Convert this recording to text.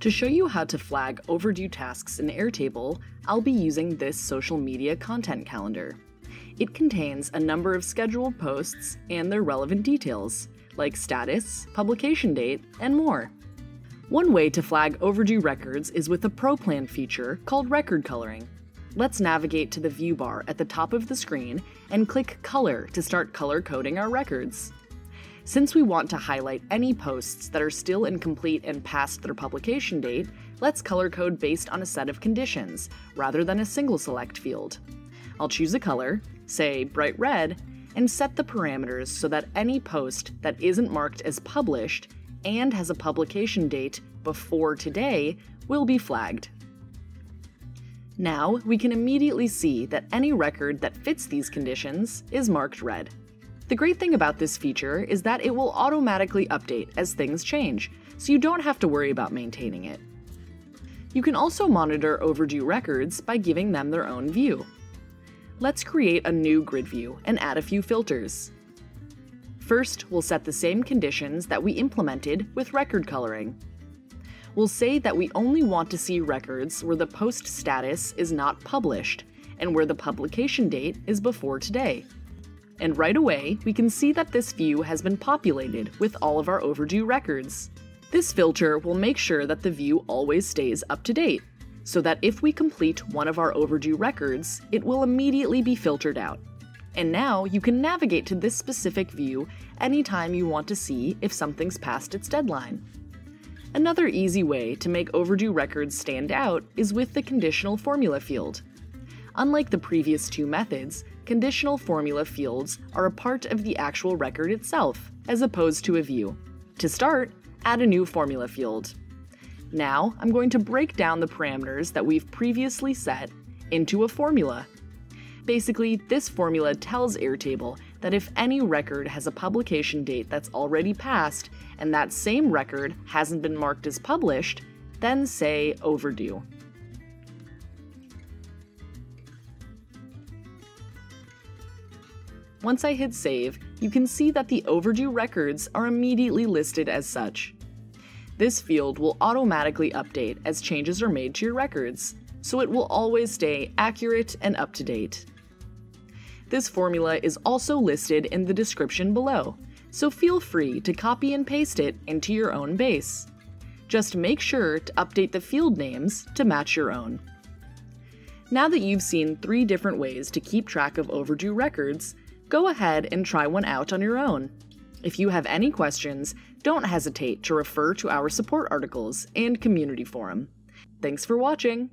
To show you how to flag overdue tasks in Airtable, I'll be using this social media content calendar. It contains a number of scheduled posts and their relevant details, like status, publication date, and more. One way to flag overdue records is with a Pro Plan feature called record coloring. Let's navigate to the view bar at the top of the screen and click Color to start color coding our records. Since we want to highlight any posts that are still incomplete and past their publication date, let's color code based on a set of conditions, rather than a single select field. I'll choose a color, say bright red, and set the parameters so that any post that isn't marked as published and has a publication date before today will be flagged. Now we can immediately see that any record that fits these conditions is marked red. The great thing about this feature is that it will automatically update as things change, so you don't have to worry about maintaining it. You can also monitor overdue records by giving them their own view. Let's create a new grid view and add a few filters. First, we'll set the same conditions that we implemented with record coloring. We'll say that we only want to see records where the post status is not published and where the publication date is before today. And right away, we can see that this view has been populated with all of our overdue records. This filter will make sure that the view always stays up to date, so that if we complete one of our overdue records, it will immediately be filtered out. And now you can navigate to this specific view anytime you want to see if something's past its deadline. Another easy way to make overdue records stand out is with the conditional formula field. Unlike the previous two methods, conditional formula fields are a part of the actual record itself, as opposed to a view. To start, add a new formula field. Now, I'm going to break down the parameters that we've previously set into a formula. Basically, this formula tells Airtable that if any record has a publication date that's already passed, and that same record hasn't been marked as published, then say overdue. Once I hit save, you can see that the overdue records are immediately listed as such. This field will automatically update as changes are made to your records, so it will always stay accurate and up to date. This formula is also listed in the description below, so feel free to copy and paste it into your own base. Just make sure to update the field names to match your own. Now that you've seen three different ways to keep track of overdue records, go ahead and try one out on your own. If you have any questions, don't hesitate to refer to our support articles and community forum. Thanks for watching!